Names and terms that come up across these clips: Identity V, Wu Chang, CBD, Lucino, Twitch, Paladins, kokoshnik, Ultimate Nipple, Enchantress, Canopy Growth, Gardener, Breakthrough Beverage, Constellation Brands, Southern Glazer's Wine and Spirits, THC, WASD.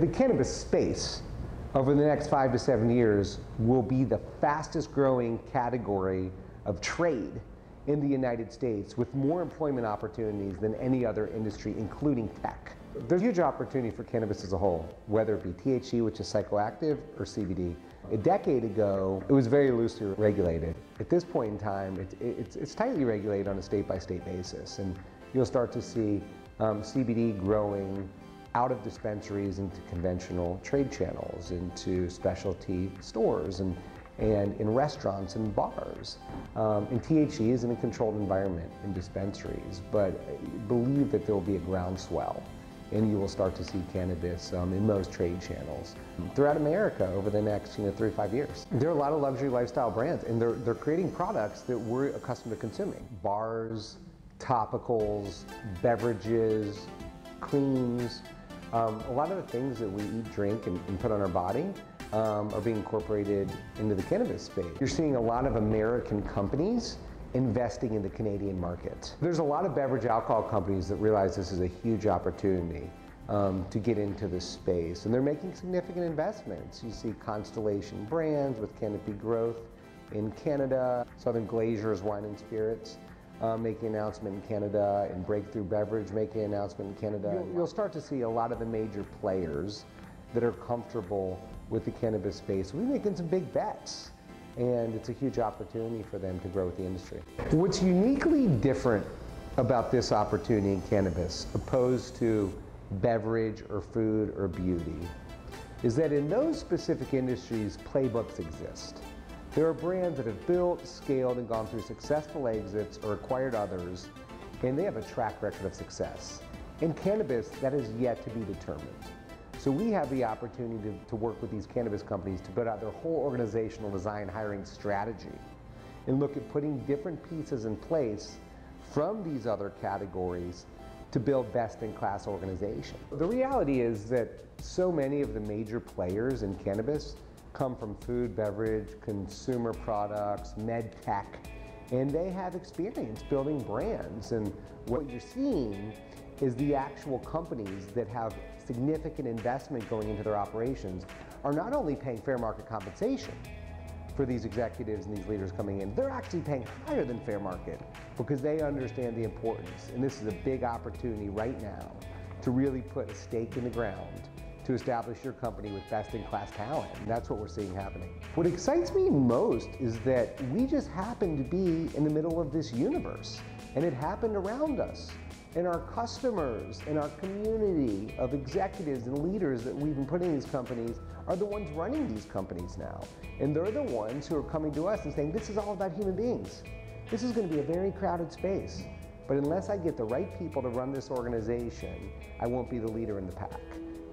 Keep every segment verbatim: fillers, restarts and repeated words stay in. The cannabis space over the next five to seven years will be the fastest growing category of trade in the United States, with more employment opportunities than any other industry, including tech. There's a huge opportunity for cannabis as a whole, whether it be T H C, which is psychoactive, or C B D. A decade ago, it was very loosely regulated. At this point in time, it, it, it's, it's tightly regulated on a state-by-state basis, and you'll start to see um, C B D growing out of dispensaries into conventional trade channels, into specialty stores, and, and in restaurants and bars. Um, and T H C is in a controlled environment in dispensaries, but I believe that there will be a groundswell, and you will start to see cannabis um, in most trade channels throughout America over the next you know, three to five years. There are a lot of luxury lifestyle brands, and they're, they're creating products that we're accustomed to consuming. Bars, topicals, beverages, creams. Um, a lot of the things that we eat, drink, and, and put on our body um, are being incorporated into the cannabis space. You're seeing a lot of American companies investing in the Canadian market. There's a lot of beverage alcohol companies that realize this is a huge opportunity um, to get into this space, and they're making significant investments. You see Constellation Brands with Canopy Growth in Canada, Southern Glazer's Wine and Spirits. Uh, making an announcement in Canada, and Breakthrough Beverage making an announcement in Canada. You'll, you'll start to see a lot of the major players that are comfortable with the cannabis space. We're making some big bets, and it's a huge opportunity for them to grow with the industry. What's uniquely different about this opportunity in cannabis, opposed to beverage or food or beauty, is that in those specific industries, playbooks exist. There are brands that have built, scaled, and gone through successful exits or acquired others, and they have a track record of success. In cannabis, that is yet to be determined. So we have the opportunity to, to work with these cannabis companies to build out their whole organizational design hiring strategy and look at putting different pieces in place from these other categories to build best-in-class organization. The reality is that so many of the major players in cannabis come from food, beverage, consumer products, med tech, and they have experience building brands. And what you're seeing is the actual companies that have significant investment going into their operations are not only paying fair market compensation for these executives and these leaders coming in, they're actually paying higher than fair market because they understand the importance. And this is a big opportunity right now to really put a stake in the ground to establish your company with best-in-class talent. And that's what we're seeing happening. What excites me most is that we just happen to be in the middle of this universe, and it happened around us, and our customers, and our community of executives and leaders that we've been putting in these companies are the ones running these companies now. And they're the ones who are coming to us and saying, this is all about human beings. This is gonna be a very crowded space. But unless I get the right people to run this organization, I won't be the leader in the pack.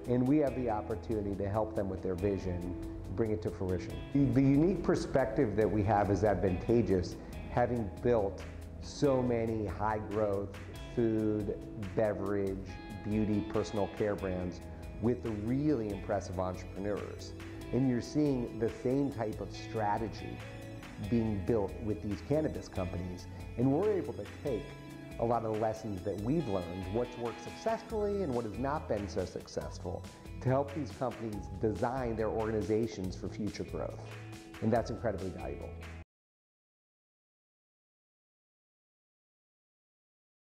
And we have the opportunity to help them with their vision, bring it to fruition. The, the unique perspective that we have is advantageous, having built so many high growth food, beverage, beauty, personal care brands with the really impressive entrepreneurs. And you're seeing the same type of strategy being built with these cannabis companies. And we're able to take a lot of the lessons that we've learned, what's worked successfully and what has not been so successful, to help these companies design their organizations for future growth. And that's incredibly valuable.